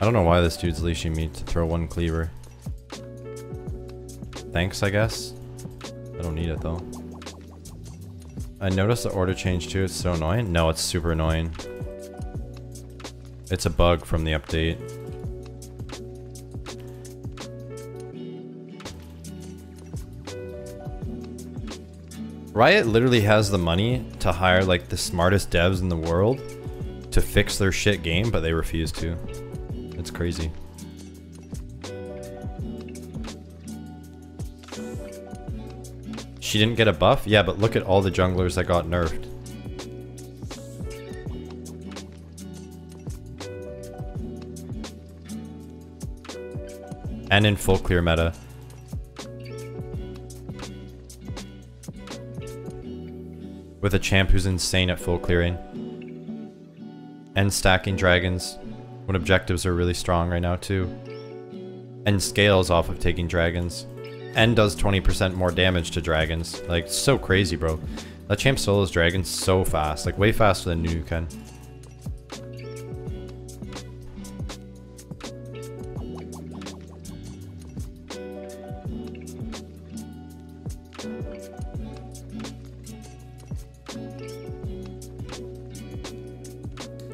I don't know why this dude's leashing me to throw one cleaver. Thanks, I guess. I don't need it though. I noticed the order change too, it's so annoying. No, it's super annoying. It's a bug from the update. Riot literally has the money to hire like the smartest devs in the world to fix their shit game, but they refuse to. It's crazy. She didn't get a buff? Yeah, but look at all the junglers that got nerfed. And in full clear meta. With a champ who's insane at full clearing. And stacking dragons when objectives are really strong right now too. And scales off of taking dragons. And does 20% more damage to dragons. Like, so crazy, bro. That champ solos dragons so fast. Like, way faster than Nunu can.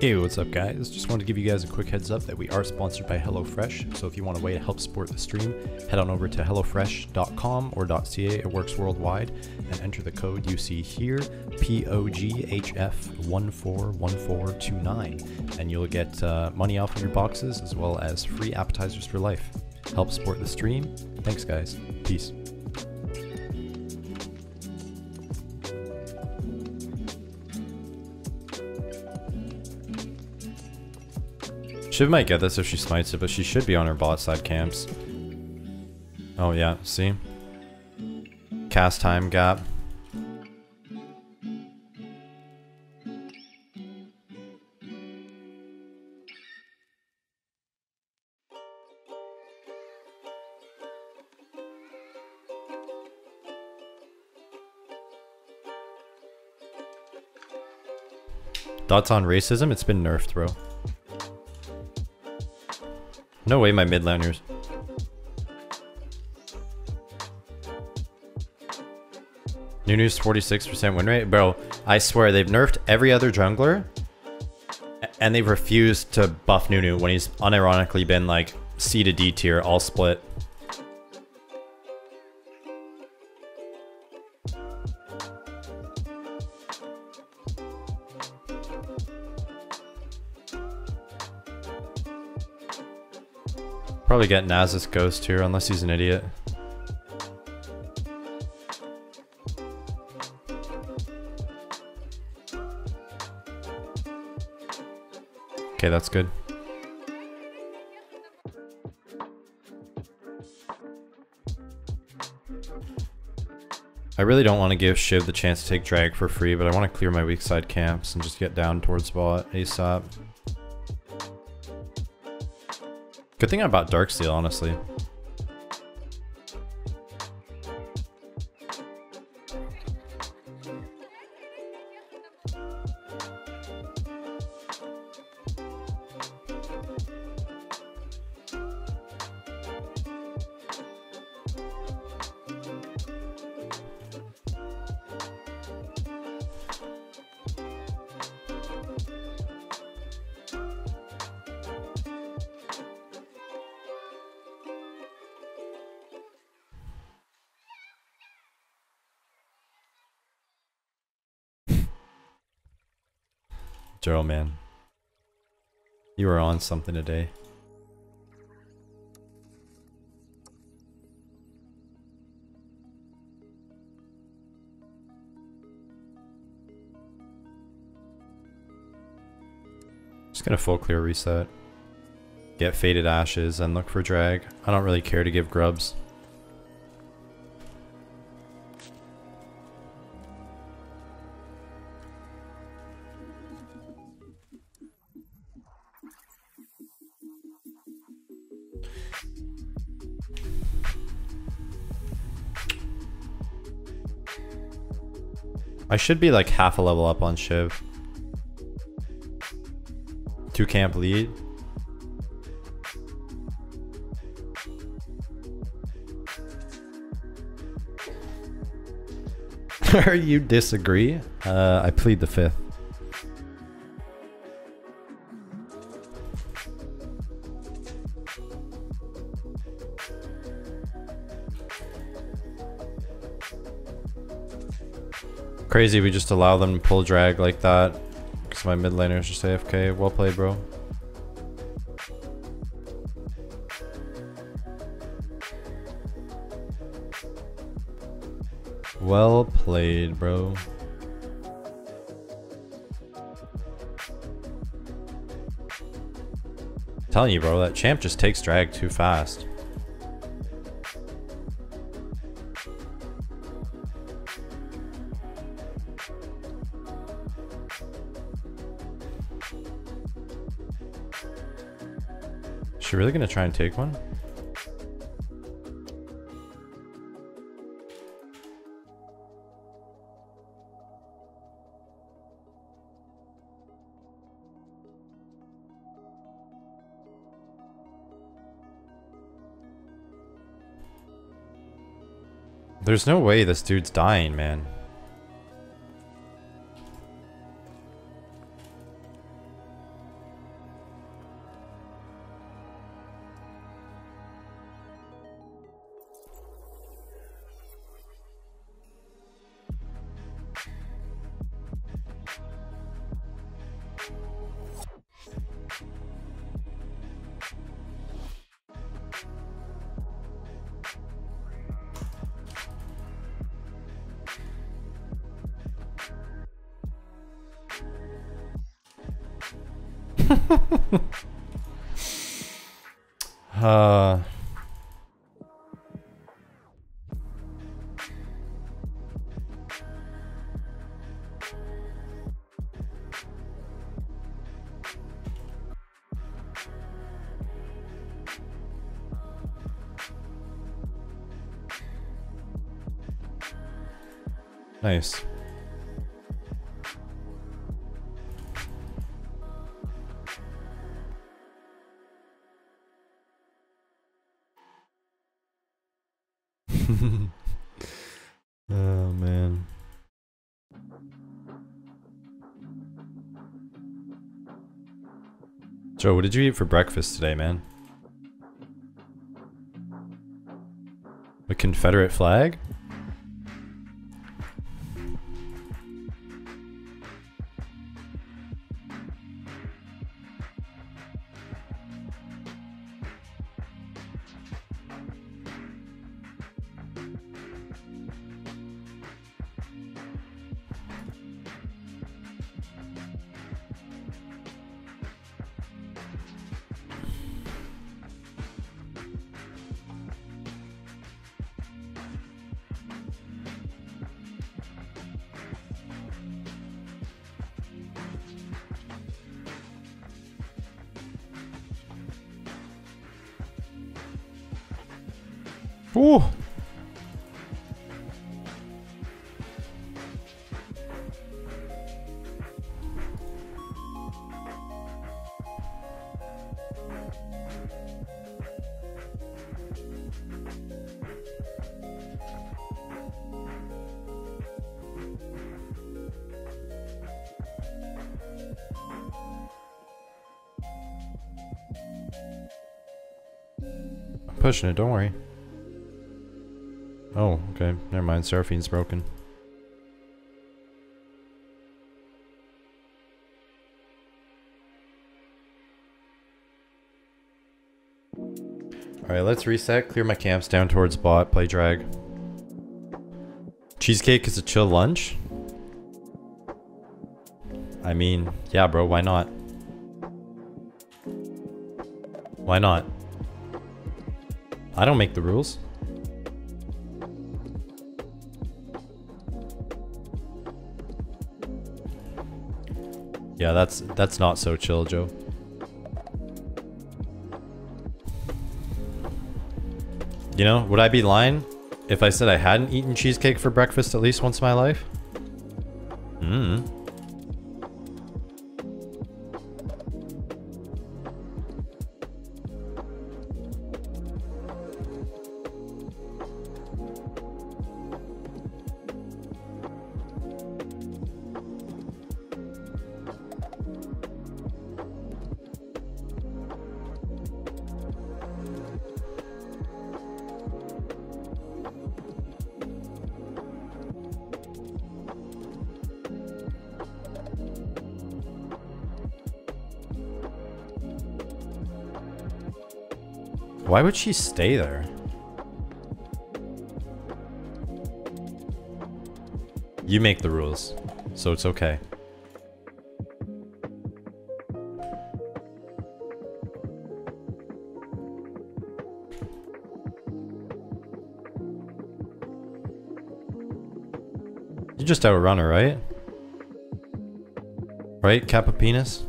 Hey, what's up guys? Just wanted to give you guys a quick heads up that we are sponsored by HelloFresh, so if you want a way to help support the stream, head on over to hellofresh.com or .ca, it works worldwide, and enter the code you see here, POGHF141429, and you'll get money off of your boxes as well as free appetizers for life. Help support the stream. Thanks guys. Peace. Shiv might get this if she smites it, but she should be on her bot side camps. Oh yeah, see? Cast time gap. Thoughts on racism? It's been nerfed, bro. No way my mid laners. Nunu's 46% win rate? Bro, I swear they've nerfed every other jungler and they've refused to buff Nunu when he's unironically been like C to D tier, all split. Probably get Nasus Ghost here, unless he's an idiot. Okay, that's good. I really don't want to give Shiv the chance to take drag for free, but I want to clear my weak side camps and just get down towards bot ASAP. Good thing I bought Darksteel, honestly. Gerald, man, you were on something today. Just gonna full clear reset, get Faded Ashes, and look for drag. I don't really care to give grubs. I should be like half a level up on Shiv. 2 camp lead. Sir, you disagree? I plead the fifth. Crazy we just allow them to pull drag like that because my mid laner is just AFK. Well played, bro. Well played, bro. I'm telling you, bro, that champ just takes drag too fast. Is she really gonna try and take one? There's no way this dude's dying, man. Nice. Oh, man. Joe, what did you eat for breakfast today, man? A Confederate flag? Ooh. I'm pushing it, don't worry. Oh, okay. Never mind. Seraphine's broken. Alright, let's reset. Clear my camps down towards bot. Play drag. Cheesecake is a chill lunch? I mean, yeah, bro. Why not? Why not? I don't make the rules. Yeah, that's not so chill, Joe. You know, would I be lying if I said I hadn't eaten cheesecake for breakfast at least once in my life? Mmm. Why would she stay there? You make the rules, so it's okay. You just outrun her, right? Right, Kappa Penis?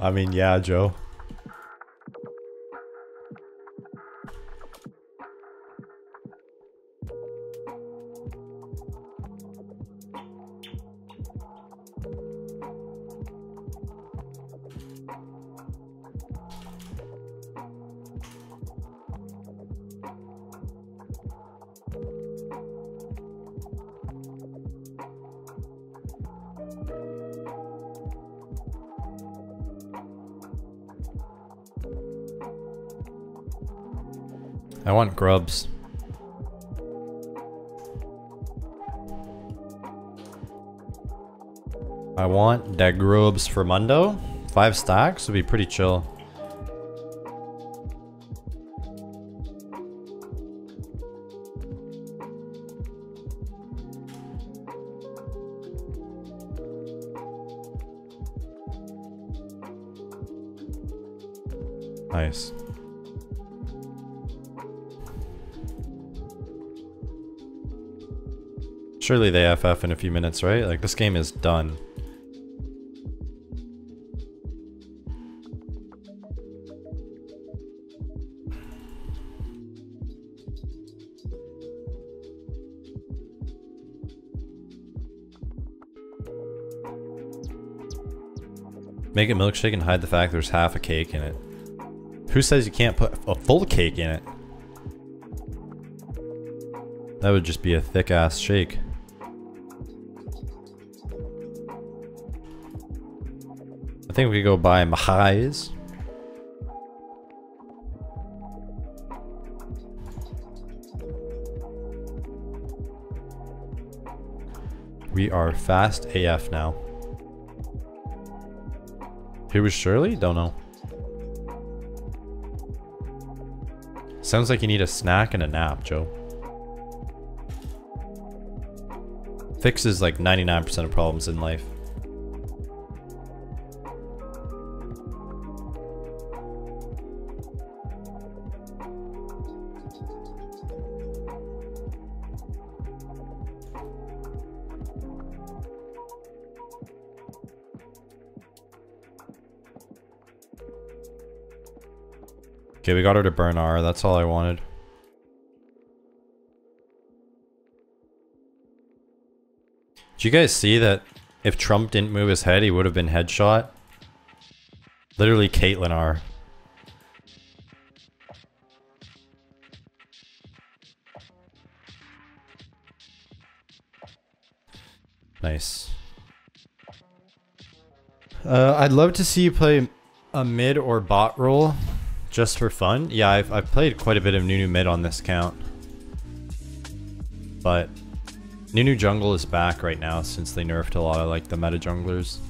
I mean, yeah, Joe. I want grubs. I want the grubs for Mundo. 5 stacks would be pretty chill. Nice. Surely they FF in a few minutes, right? Like, this game is done. Make a milkshake and hide the fact there's half a cake in it. Who says you can't put a full cake in it? That would just be a thick-ass shake. I think we could go buy Mahai's. We are fast AF now. Who was Shirley? Don't know. Sounds like you need a snack and a nap, Joe. Fixes like 99% of problems in life. Okay, we got her to burn R, that's all I wanted. Did you guys see that if Trump didn't move his head, he would have been headshot? Literally Caitlin R. Nice. I'd love to see you play a mid or bot role. Just for fun? Yeah, I've played quite a bit of Nunu mid on this count. But Nunu jungle is back right now since they nerfed a lot of like the meta junglers.